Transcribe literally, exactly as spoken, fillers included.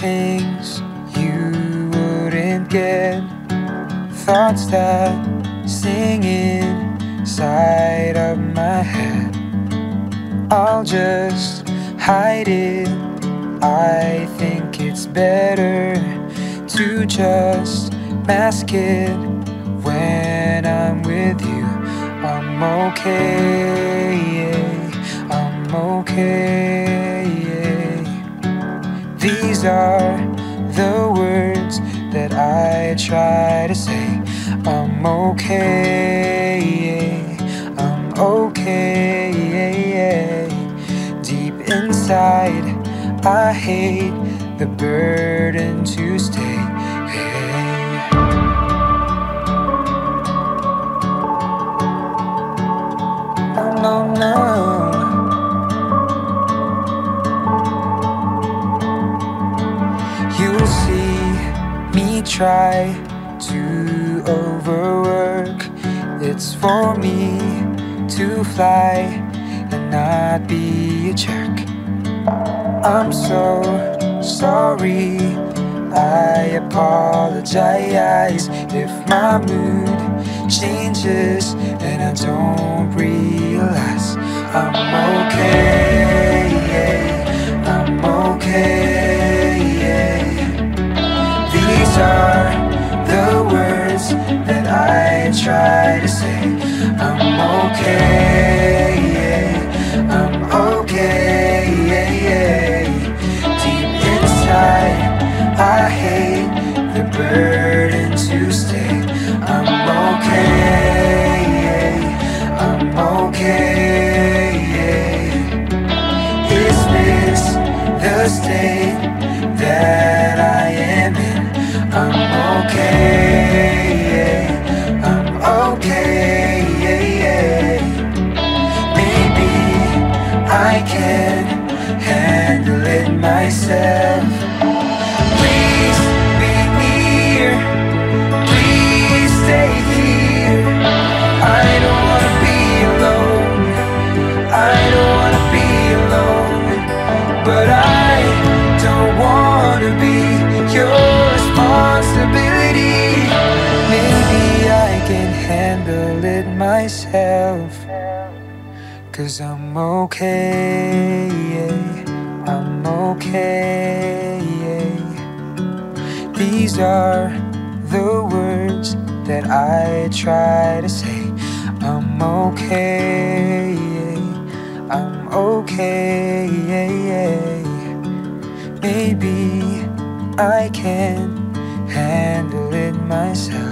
things you wouldn't get, thoughts that sing inside of my head. I'll just hide it, I think it's better to just mask it. When I'm with you, I'm okay, yeah. I'm okay, yeah. These are the words that I try to say. I'm okay, yeah. I'm okay, yeah, yeah. Deep inside, I hate the burden to stay. No, no, you'll see me try to overwork. It's for me to fly and not be a jerk. I'm so sorry, I apologize if my mood changes and I don't realize. I'm okay, yeah. I'm okay, yeah. These are the words that I try to say. I'm okay, yeah. I'm okay, yeah, yeah. Deep inside, I hate the burden to stay. I'm okay, yeah. I'm okay, yeah. Is this the state that I am in? I'm okay, yeah. I'm okay, yeah, yeah. Maybe I can handle it myself. Myself, 'cause I'm okay, yeah. I'm okay, yeah. These are the words that I try to say. I'm okay, yeah. I'm okay, yeah, yeah. Maybe I can handle it myself.